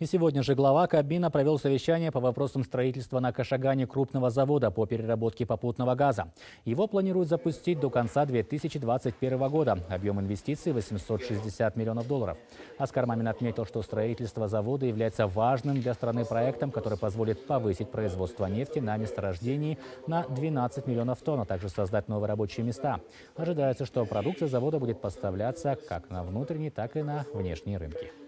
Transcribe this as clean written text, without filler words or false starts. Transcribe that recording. И сегодня же глава Кабмина провел совещание по вопросам строительства на Кашагане крупного завода по переработке попутного газа. Его планируют запустить до конца 2021 года. Объем инвестиций – 860 миллионов долларов. Аскар Мамин отметил, что строительство завода является важным для страны проектом, который позволит повысить производство нефти на месторождении на 12 миллионов тонн, а также создать новые рабочие места. Ожидается, что продукция завода будет поставляться как на внутренний, так и на внешние рынки.